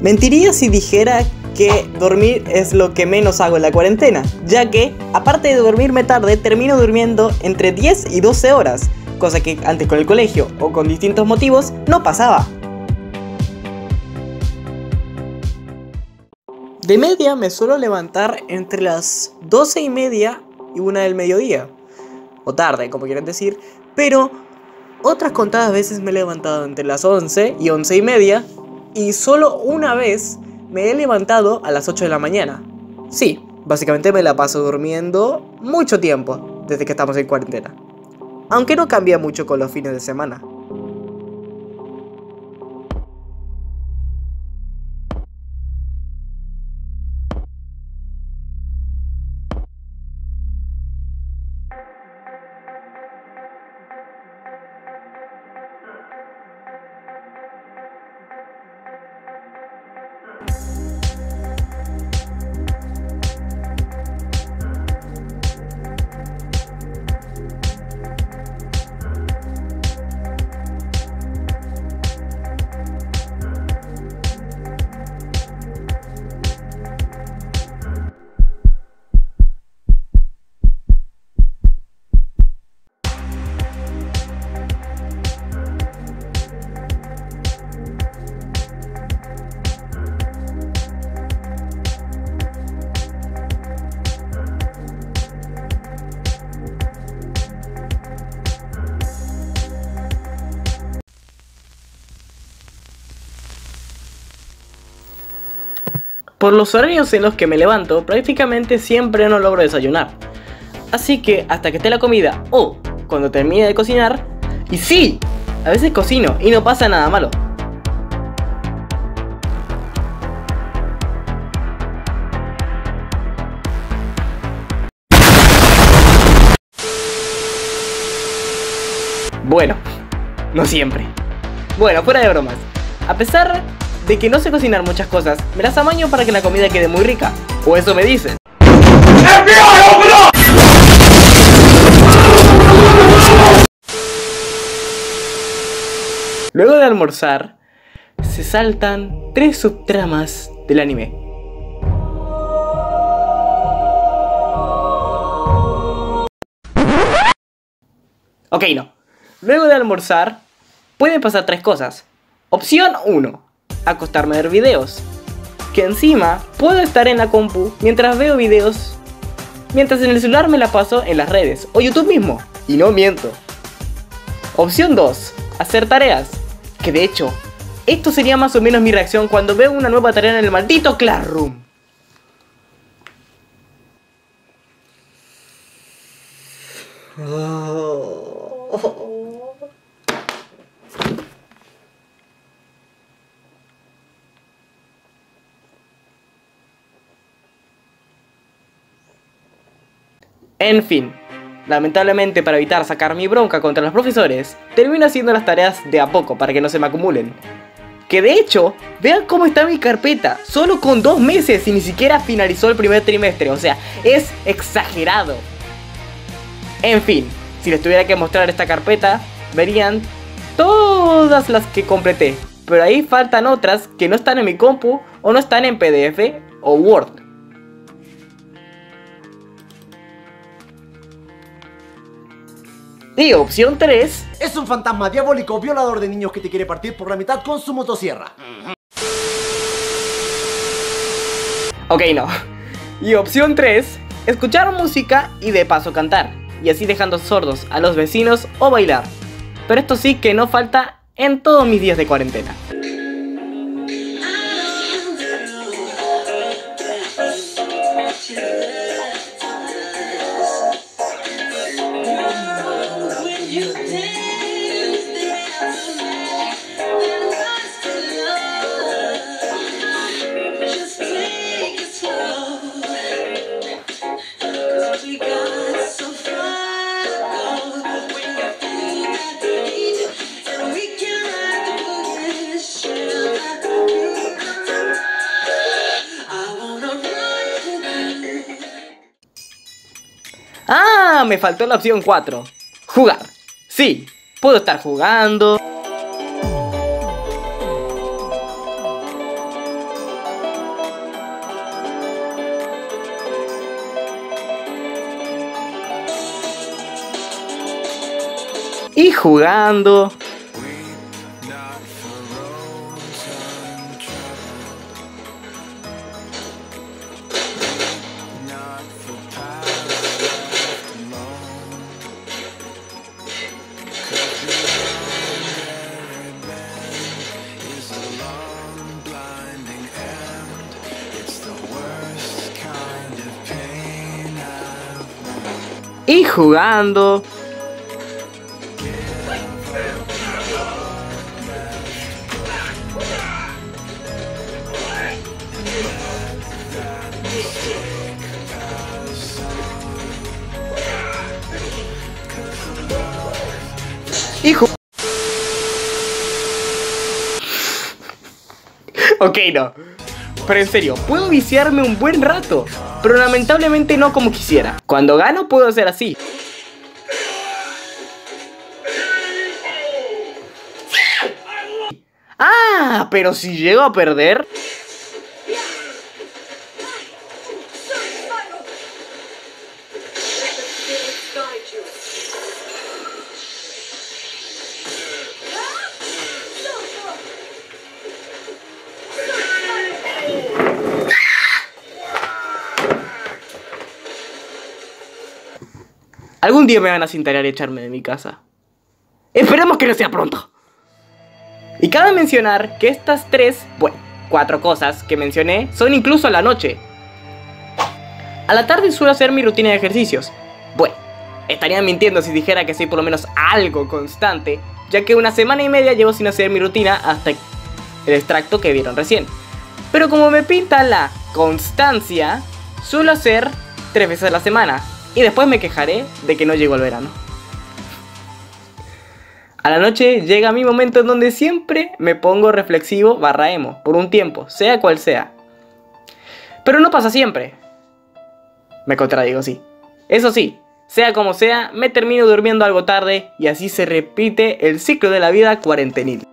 Mentiría si dijera que dormir es lo que menos hago en la cuarentena, ya que, aparte de dormirme tarde, termino durmiendo entre 10 y 12 horas, cosa que antes con el colegio o con distintos motivos no pasaba. De media me suelo levantar entre las 12 y media y 1 del mediodía, o tarde, como quieran decir, pero otras contadas veces me he levantado entre las 11 y 11 y media, y solo una vez me he levantado a las 8 de la mañana. Sí, básicamente me la paso durmiendo mucho tiempo desde que estamos en cuarentena, aunque no cambia mucho con los fines de semana. Por los horarios en los que me levanto, prácticamente siempre no logro desayunar. Así que hasta que esté la comida o cuando termine de cocinar, y sí, a veces cocino y no pasa nada malo. Bueno, no siempre. Bueno, fuera de bromas. A pesar de que no sé cocinar muchas cosas, me las amaño para que la comida quede muy rica, o eso me dicen. Luego de almorzar, se saltan 3 subtramas del anime. Ok, no. Luego de almorzar, pueden pasar 3 cosas. Opción 1. Acostarme a ver videos, que encima puedo estar en la compu mientras veo videos, mientras en el celular me la paso en las redes o YouTube mismo, y no miento. Opción 2, hacer tareas, que de hecho, esto sería más o menos mi reacción cuando veo una nueva tarea en el maldito Classroom. En fin, lamentablemente para evitar sacar mi bronca contra los profesores, termino haciendo las tareas de a poco para que no se me acumulen. Que de hecho, vean cómo está mi carpeta, solo con 2 meses y ni siquiera finalizó el primer trimestre, o sea, es exagerado. En fin, si les tuviera que mostrar esta carpeta, verían todas las que completé, pero ahí faltan otras que no están en mi compu o no están en PDF o Word. Y opción 3, es un fantasma diabólico violador de niños que te quiere partir por la mitad con su motosierra. Ok, no. Y opción 3, escuchar música y de paso cantar, y así dejando sordos a los vecinos o bailar. Pero esto sí que no falta en todos mis días de cuarentena. Ah, me faltó la opción 4. Jugar. Sí, puedo estar jugando. y jugando. Y jugando. Ok, no. Pero en serio, puedo viciarme un buen rato, pero lamentablemente no como quisiera. Cuando gano puedo hacer así. Ah, pero si llego a perder. Algún día me van a cintarear y echarme de mi casa. Esperemos que no sea pronto. Y cabe mencionar que estas tres, bueno, cuatro cosas que mencioné son incluso a la noche. A la tarde suelo hacer mi rutina de ejercicios. Bueno, estaría mintiendo si dijera que soy por lo menos algo constante, ya que una semana y media llevo sin hacer mi rutina hasta el extracto que vieron recién. Pero como me pinta la constancia, suelo hacer 3 veces a la semana. Y después me quejaré de que no llegó el verano. A la noche llega mi momento en donde siempre me pongo reflexivo / emo por un tiempo, sea cual sea. Pero no pasa siempre. Me contradigo, sí. Eso sí, sea como sea, me termino durmiendo algo tarde y así se repite el ciclo de la vida cuarentenil.